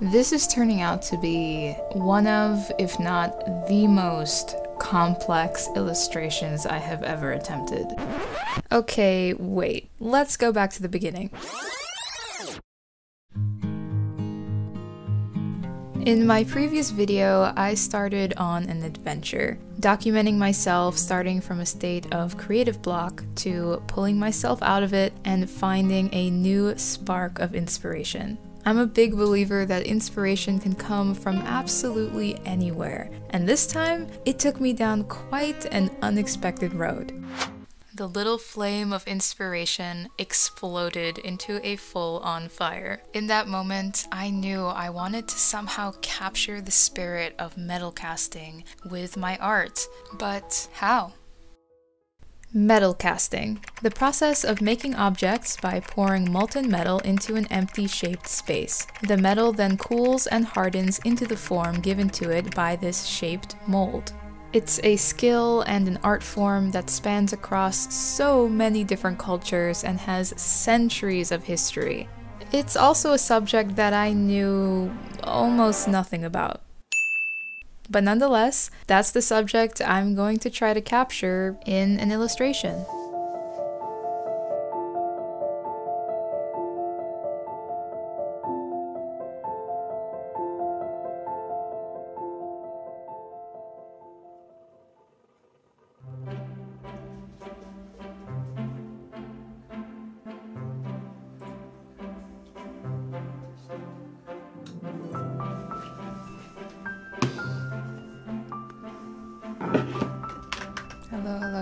This is turning out to be one of, if not the most, complex illustrations I have ever attempted. Okay, wait. Let's go back to the beginning. In my previous video, I started on an adventure, documenting myself starting from a state of creative block to pulling myself out of it and finding a new spark of inspiration. I'm a big believer that inspiration can come from absolutely anywhere, and this time, it took me down quite an unexpected road. The little flame of inspiration exploded into a full-on fire. In that moment, I knew I wanted to somehow capture the spirit of metal casting with my art, but how? Metal casting. The process of making objects by pouring molten metal into an empty shaped space. The metal then cools and hardens into the form given to it by this shaped mold. It's a skill and an art form that spans across so many different cultures and has centuries of history. It's also a subject that I knew almost nothing about. But nonetheless, that's the subject I'm going to try to capture in an illustration.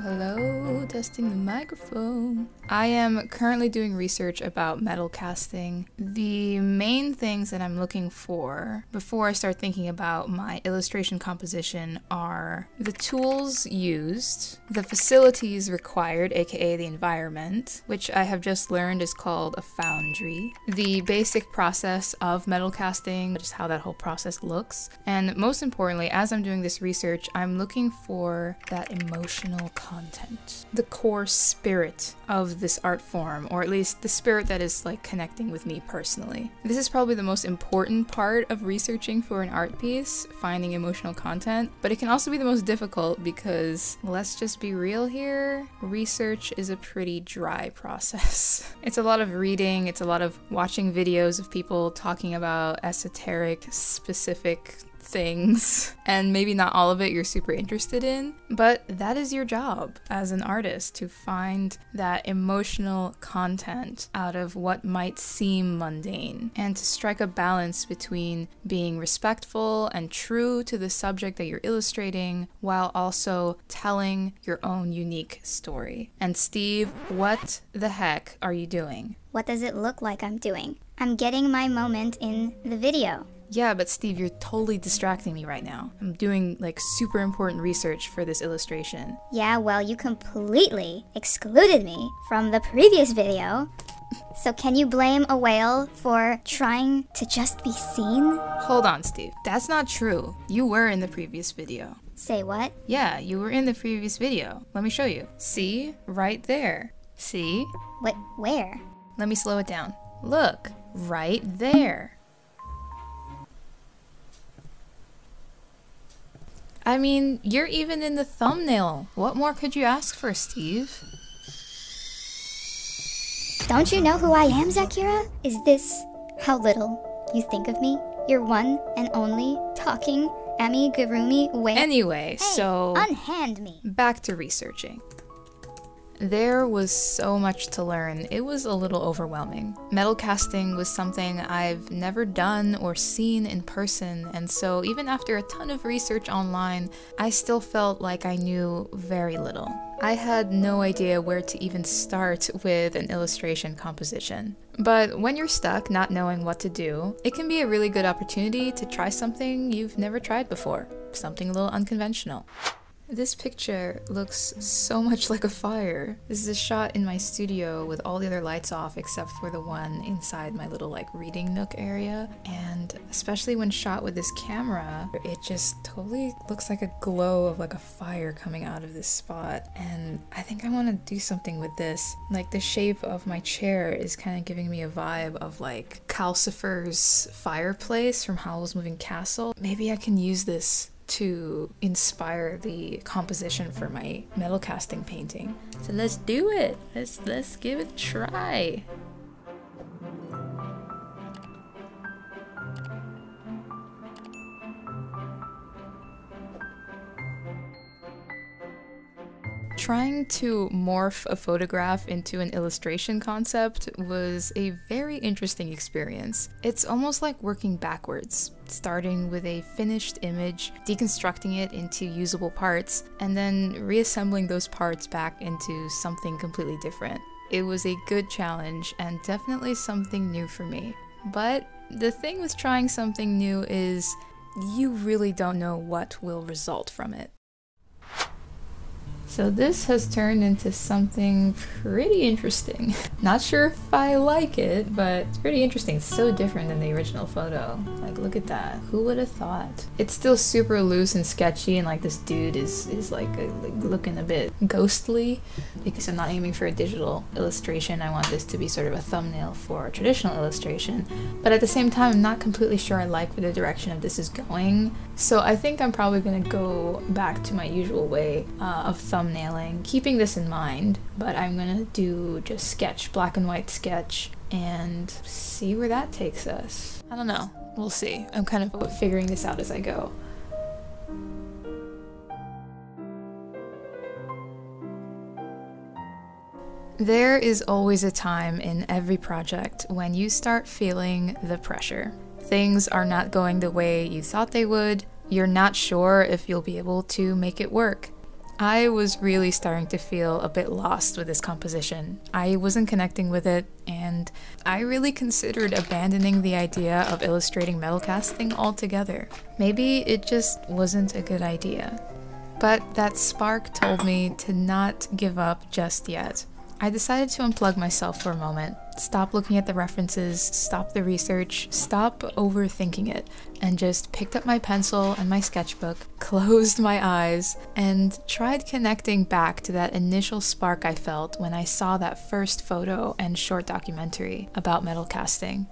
Hello, testing the microphone. I am currently doing research about metal casting. The main things that I'm looking for before I start thinking about my illustration composition are the tools used, the facilities required, aka the environment, which I have just learned is called a foundry, the basic process of metal casting, just how that whole process looks, and most importantly, as I'm doing this research, I'm looking for that emotional content, the core spirit of this art form, or at least the spirit that is like connecting with me personally. This is probably the most important part of researching for an art piece, finding emotional content, but it can also be the most difficult because, let's just be real here, research is a pretty dry process. It's a lot of reading, it's a lot of watching videos of people talking about esoteric, specific things, and maybe not all of it you're super interested in, but that is your job as an artist, to find that emotional content out of what might seem mundane, and to strike a balance between being respectful and true to the subject that you're illustrating while also telling your own unique story. And Steve, what the heck are you doing? What does it look like I'm doing? I'm getting my moment in the video. Yeah, but Steve, you're totally distracting me right now. I'm doing, like, super important research for this illustration. Yeah, well, you completely excluded me from the previous video. So can you blame a whale for trying to just be seen? Hold on, Steve. That's not true. You were in the previous video. Say what? Yeah, you were in the previous video. Let me show you. See? Right there. See? What? Where? Let me slow it down. Look. Right there. I mean, you're even in the thumbnail. What more could you ask for, Steve? Don't you know who I am, Zaccura? Is this how little you think of me? Your one and only talking amigurumi whale? Anyway, hey, so... unhand me. Back to researching. There was so much to learn, it was a little overwhelming. Metal casting was something I've never done or seen in person, and so even after a ton of research online, I still felt like I knew very little. I had no idea where to even start with an illustration composition. But when you're stuck not knowing what to do, it can be a really good opportunity to try something you've never tried before, something a little unconventional. This picture looks so much like a fire. This is a shot in my studio with all the other lights off except for the one inside my little like reading nook area, and especially when shot with this camera, it just totally looks like a glow of like a fire coming out of this spot. And I think I want to do something with this. Like the shape of my chair is kind of giving me a vibe of like Calcifer's fireplace from Howl's Moving Castle. Maybe I can use this to inspire the composition for my metal casting painting. So let's do it. Let's give it a try. Trying to morph a photograph into an illustration concept was a very interesting experience. It's almost like working backwards, starting with a finished image, deconstructing it into usable parts, and then reassembling those parts back into something completely different. It was a good challenge and definitely something new for me. But the thing with trying something new is you really don't know what will result from it. So this has turned into something pretty interesting. Not sure if I like it, but it's pretty interesting. It's so different than the original photo. Like, look at that. Who would have thought? It's still super loose and sketchy, and like this dude is like looking a bit ghostly. Because I'm not aiming for a digital illustration, I want this to be sort of a thumbnail for a traditional illustration. But at the same time, I'm not completely sure I like where the direction of this is going. So I think I'm probably gonna go back to my usual way of thumbnailing, keeping this in mind, but I'm gonna do just sketch, black and white sketch, and see where that takes us. I don't know, we'll see. I'm kind of figuring this out as I go. There is always a time in every project when you start feeling the pressure. Things are not going the way you thought they would, you're not sure if you'll be able to make it work. I was really starting to feel a bit lost with this composition. I wasn't connecting with it, and I really considered abandoning the idea of illustrating metal casting altogether. Maybe it just wasn't a good idea. But that spark told me to not give up just yet. I decided to unplug myself for a moment, stop looking at the references, stop the research, stop overthinking it, and just picked up my pencil and my sketchbook, closed my eyes, and tried connecting back to that initial spark I felt when I saw that first photo and short documentary about metal casting.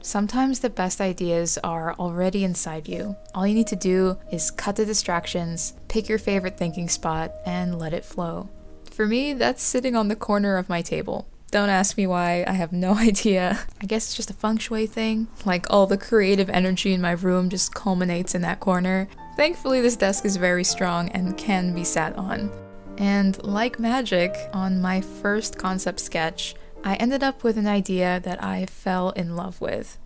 Sometimes the best ideas are already inside you. All you need to do is cut the distractions, pick your favorite thinking spot, and let it flow. For me, that's sitting on the corner of my table. Don't ask me why, I have no idea. I guess it's just a feng shui thing. Like, all the creative energy in my room just culminates in that corner. Thankfully, this desk is very strong and can be sat on. And like magic, on my first concept sketch, I ended up with an idea that I fell in love with.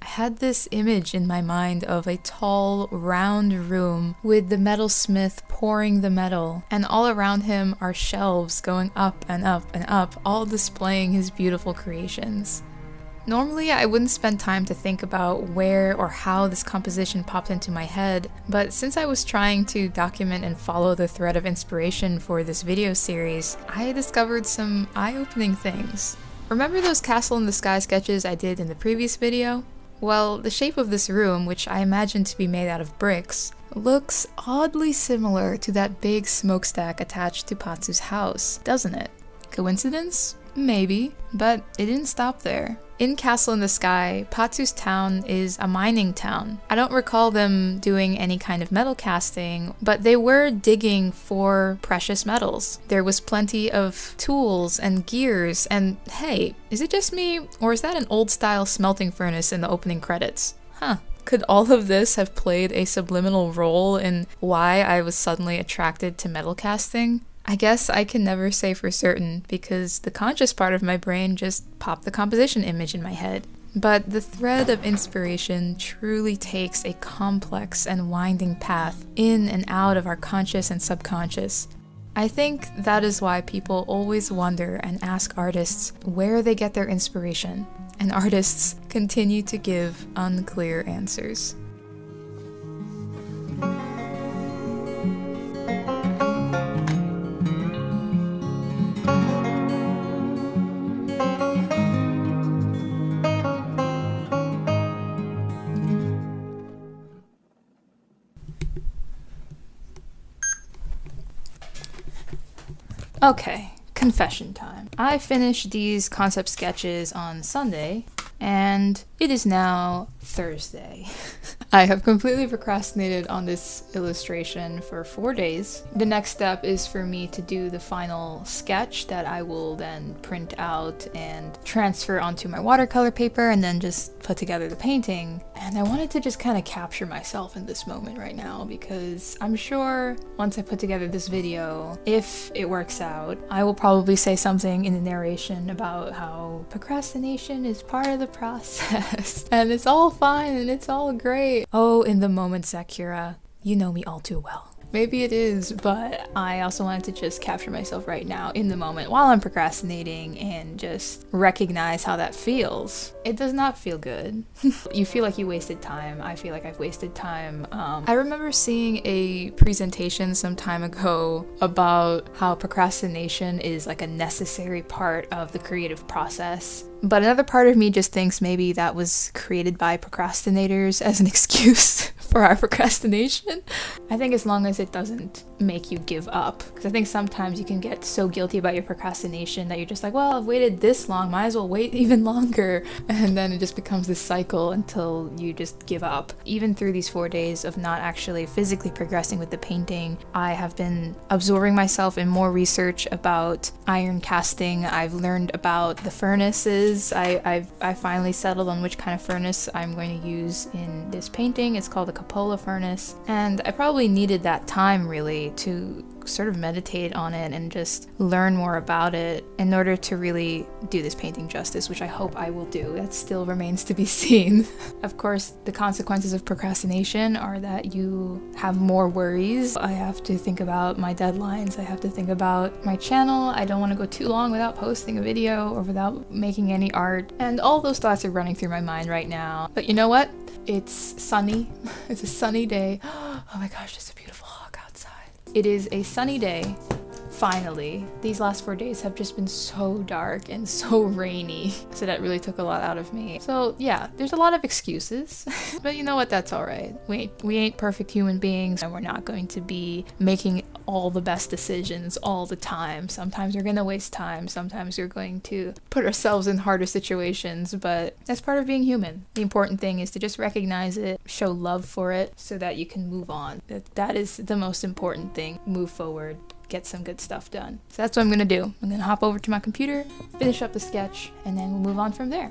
I had this image in my mind of a tall, round room with the metalsmith pouring the metal, and all around him are shelves going up and up and up, all displaying his beautiful creations. Normally, I wouldn't spend time to think about where or how this composition popped into my head, but since I was trying to document and follow the thread of inspiration for this video series, I discovered some eye-opening things. Remember those Castle in the Sky sketches I did in the previous video? Well, the shape of this room, which I imagine to be made out of bricks, looks oddly similar to that big smokestack attached to Patsu's house, doesn't it? Coincidence? Maybe, but it didn't stop there. In Castle in the Sky, Patsu's town is a mining town. I don't recall them doing any kind of metal casting, but they were digging for precious metals. There was plenty of tools and gears, and hey, is it just me, or is that an old-style smelting furnace in the opening credits? Huh. Could all of this have played a subliminal role in why I was suddenly attracted to metal casting? I guess I can never say for certain, because the conscious part of my brain just popped the composition image in my head. But the thread of inspiration truly takes a complex and winding path in and out of our conscious and subconscious. I think that is why people always wonder and ask artists where they get their inspiration, and artists continue to give unclear answers. Okay, confession time. I finished these concept sketches on Sunday, and it is now Thursday. I have completely procrastinated on this illustration for 4 days. The next step is for me to do the final sketch that I will then print out and transfer onto my watercolor paper and then just put together the painting. And I wanted to just kind of capture myself in this moment right now, because I'm sure once I put together this video, if it works out, I will probably say something in the narration about how procrastination is part of the process and it's all fine and it's all great. Oh, in the moment, Zaccura, you know me all too well. Maybe it is, but I also wanted to just capture myself right now in the moment while I'm procrastinating and just recognize how that feels. It does not feel good. You feel like you wasted time. I feel like I've wasted time. I remember seeing a presentation some time ago about how procrastination is like a necessary part of the creative process. But another part of me just thinks maybe that was created by procrastinators as an excuse for our procrastination. I think as long as it doesn't make you give up, because I think sometimes you can get so guilty about your procrastination that you're just like, well, I've waited this long, might as well wait even longer. And then it just becomes this cycle until you just give up. Even through these 4 days of not actually physically progressing with the painting, I have been absorbing myself in more research about iron casting. I've learned about the furnaces. I finally settled on which kind of furnace I'm going to use in this painting. It's called a cupola furnace, and I probably needed that time really to sort of meditate on it and just learn more about it in order to really do this painting justice, which I hope I will do. That still remains to be seen. Of course, the consequences of procrastination are that you have more worries. I have to think about my deadlines. I have to think about my channel. I don't want to go too long without posting a video or without making any art. And all those thoughts are running through my mind right now. But you know what? It's sunny. It's a sunny day. Oh my gosh, it's a beautiful hawk outside. It is a sunny day, finally. These last 4 days have just been so dark and so rainy, so that really took a lot out of me. So yeah, there's a lot of excuses, but you know what, that's all right. We ain't perfect human beings, and we're not going to be making all the best decisions all the time. Sometimes we're gonna waste time, sometimes we're going to put ourselves in harder situations, but that's part of being human. The important thing is to just recognize it, show love for it, so that you can move on. That is the most important thing. Move forward, get some good stuff done. So that's what I'm gonna do. I'm gonna hop over to my computer, finish up the sketch, and then we'll move on from there.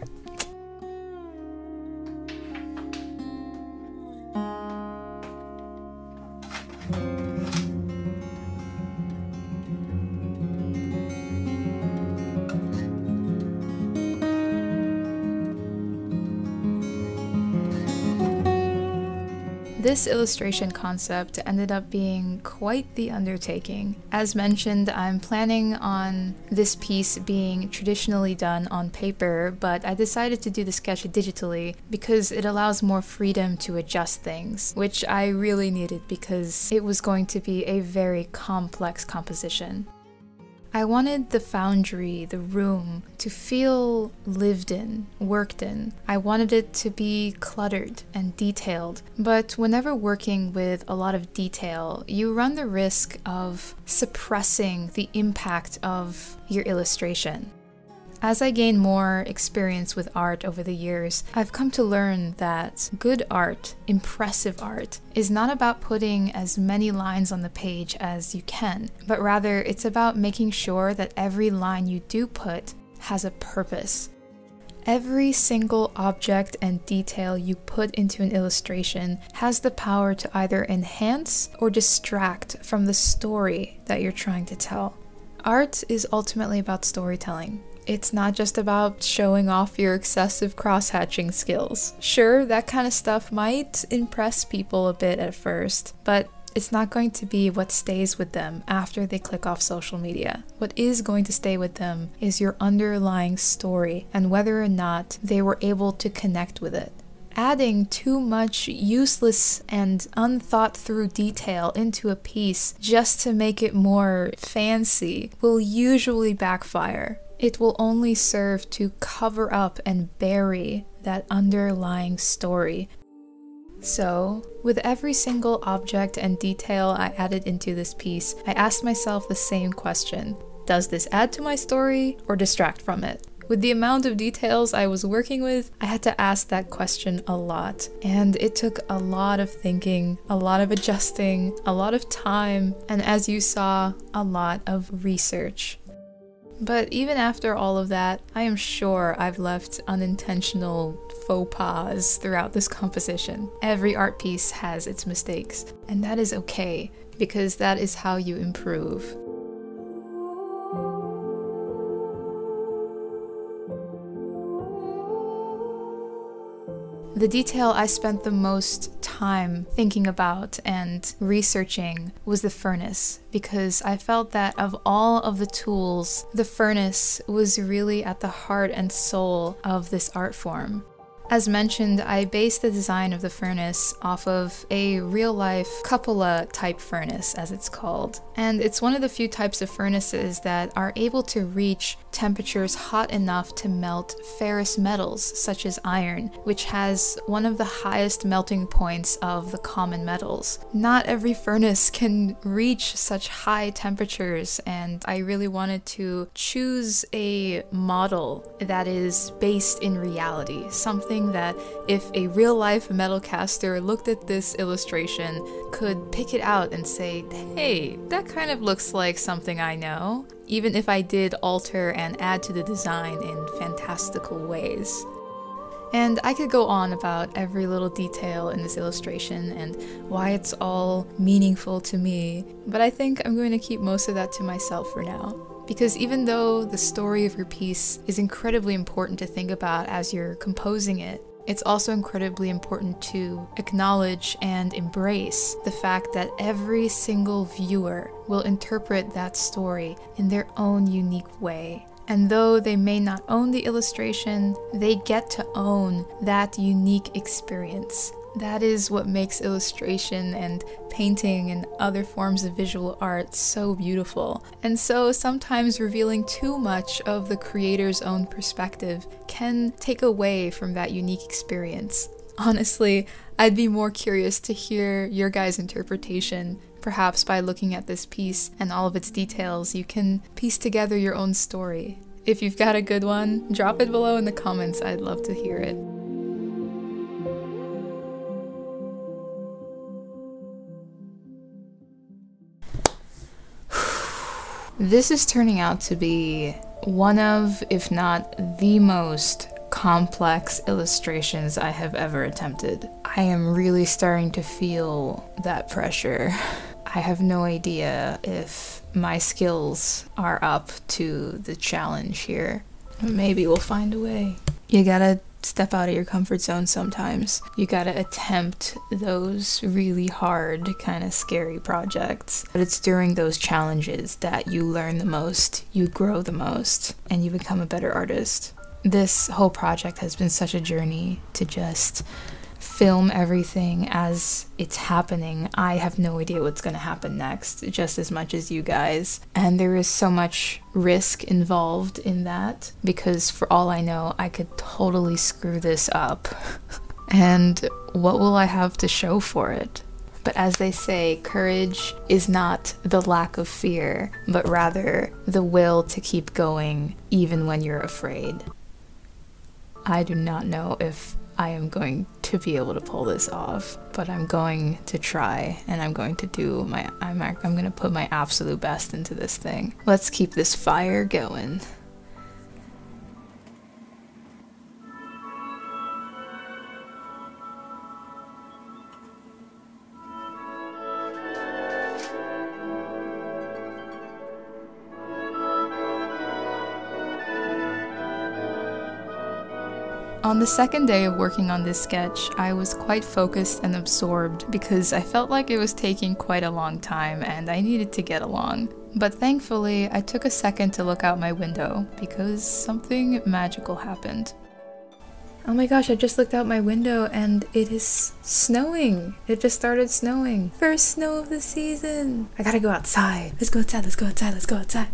This illustration concept ended up being quite the undertaking. As mentioned, I'm planning on this piece being traditionally done on paper, but I decided to do the sketch digitally because it allows more freedom to adjust things, which I really needed because it was going to be a very complex composition. I wanted the foundry, the room, to feel lived in, worked in. I wanted it to be cluttered and detailed, but whenever working with a lot of detail, you run the risk of suppressing the impact of your illustration. As I gain more experience with art over the years, I've come to learn that good art, impressive art, is not about putting as many lines on the page as you can, but rather it's about making sure that every line you do put has a purpose. Every single object and detail you put into an illustration has the power to either enhance or distract from the story that you're trying to tell. Art is ultimately about storytelling. It's not just about showing off your excessive cross-hatching skills. Sure, that kind of stuff might impress people a bit at first, but it's not going to be what stays with them after they click off social media. What is going to stay with them is your underlying story and whether or not they were able to connect with it. Adding too much useless and unthought through detail into a piece just to make it more fancy will usually backfire. It will only serve to cover up and bury that underlying story. So, with every single object and detail I added into this piece, I asked myself the same question. Does this add to my story or distract from it? With the amount of details I was working with, I had to ask that question a lot. And it took a lot of thinking, a lot of adjusting, a lot of time, and as you saw, a lot of research. But even after all of that, I am sure I've left unintentional faux pas throughout this composition. Every art piece has its mistakes, and that is okay, because that is how you improve. The detail I spent the most time thinking about and researching was the furnace, because I felt that of all of the tools, the furnace was really at the heart and soul of this art form. As mentioned, I based the design of the furnace off of a real-life cupola type furnace, as it's called. And it's one of the few types of furnaces that are able to reach temperatures hot enough to melt ferrous metals, such as iron, which has one of the highest melting points of the common metals. Not every furnace can reach such high temperatures, and I really wanted to choose a model that is based in reality, something that if a real-life metal caster looked at this illustration, could pick it out and say, hey, that kind of looks like something I know, even if I did alter and add to the design in fantastical ways. And I could go on about every little detail in this illustration and why it's all meaningful to me, but I think I'm going to keep most of that to myself for now. Because even though the story of your piece is incredibly important to think about as you're composing it, it's also incredibly important to acknowledge and embrace the fact that every single viewer will interpret that story in their own unique way. And though they may not own the illustration, they get to own that unique experience. That is what makes illustration and painting and other forms of visual art so beautiful. And so sometimes revealing too much of the creator's own perspective can take away from that unique experience. Honestly, I'd be more curious to hear your guys' interpretation. Perhaps by looking at this piece and all of its details, you can piece together your own story. If you've got a good one, drop it below in the comments, I'd love to hear it. This is turning out to be one of, if not the most, complex illustrations I have ever attempted. I am really starting to feel that pressure. I have no idea if my skills are up to the challenge here. Maybe we'll find a way. You gotta step out of your comfort zone sometimes. You gotta attempt those really hard, kind of scary projects. But it's during those challenges that you learn the most, you grow the most, and you become a better artist. This whole project has been such a journey to just film everything as it's happening. I have no idea what's gonna happen next, just as much as you guys. And there is so much risk involved in that, because for all I know, I could totally screw this up. And what will I have to show for it? But as they say, courage is not the lack of fear, but rather the will to keep going even when you're afraid. I do not know if I am going to be able to pull this off, but I'm going to try, and I'm going to do I'm going to put my absolute best into this thing. Let's keep this fire going. On the second day of working on this sketch, I was quite focused and absorbed because I felt like it was taking quite a long time and I needed to get along. But thankfully, I took a second to look out my window because something magical happened. Oh my gosh, I just looked out my window and it is snowing! It just started snowing! First snow of the season! I gotta go outside! Let's go outside, let's go outside, let's go outside!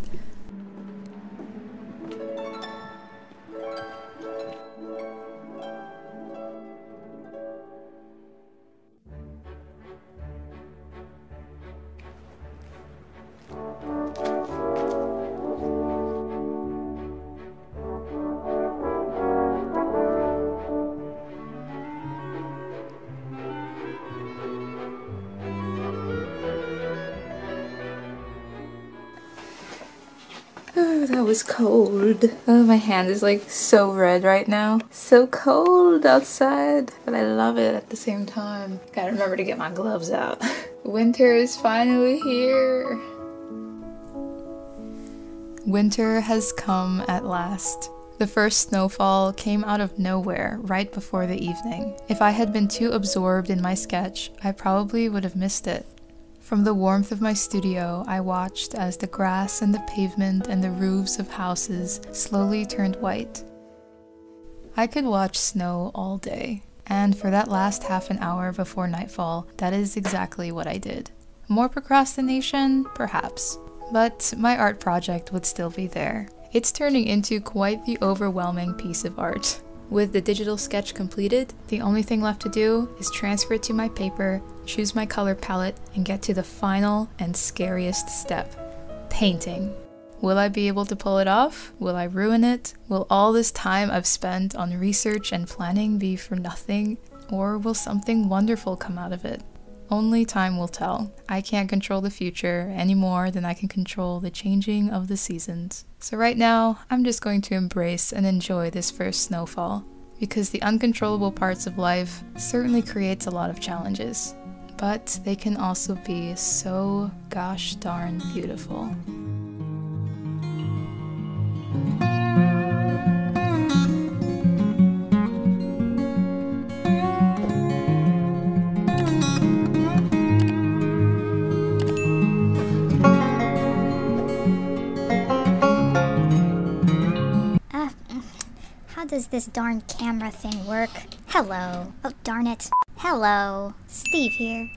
that was cold. Oh, my hand is like so red right now. So cold outside, but I love it at the same time. Gotta remember to get my gloves out. Winter is finally here. Winter has come at last. The first snowfall came out of nowhere right before the evening. If I had been too absorbed in my sketch, I probably would have missed it. From the warmth of my studio, I watched as the grass and the pavement and the roofs of houses slowly turned white. I could watch snow all day, and for that last half an hour before nightfall, that is exactly what I did. More procrastination? Perhaps. But my art project would still be there. It's turning into quite the overwhelming piece of art. With the digital sketch completed, the only thing left to do is transfer it to my paper, choose my color palette, and get to the final and scariest step, painting. Will I be able to pull it off? Will I ruin it? Will all this time I've spent on research and planning be for nothing? Or will something wonderful come out of it? Only time will tell. I can't control the future any more than I can control the changing of the seasons. So right now, I'm just going to embrace and enjoy this first snowfall, because the uncontrollable parts of life certainly creates a lot of challenges, but they can also be so gosh darn beautiful. Does this darn camera thing work? Hello. Oh, darn it. Hello. Steve here.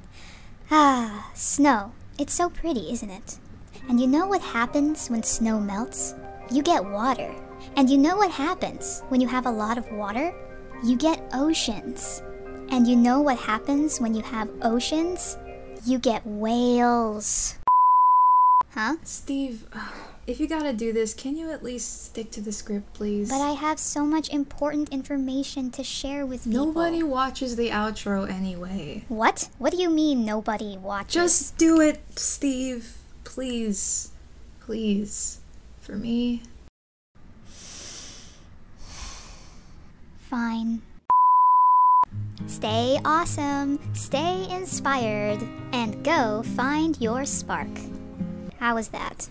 Ah, snow. It's so pretty, isn't it? And you know what happens when snow melts? You get water. And you know what happens when you have a lot of water? You get oceans. And you know what happens when you have oceans? You get whales. Huh? Steve, if you gotta do this, can you at least stick to the script, please? But I have so much important information to share with people. Nobody watches the outro anyway. What? What do you mean nobody watches? Just do it, Steve. Please. Please. For me. Fine. Stay awesome, stay inspired, and go find your spark. How was that?